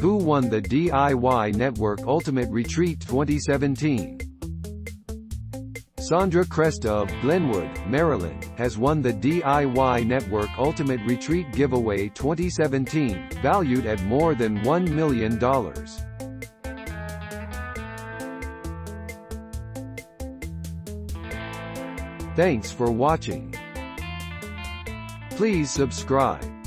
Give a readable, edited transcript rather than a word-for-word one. Who won the DIY Network Ultimate Retreat 2017? Sondra Cresta of Glenwood, Maryland, has won the DIY Network Ultimate Retreat Giveaway 2017, valued at more than $1 million. Thanks for watching. Please subscribe.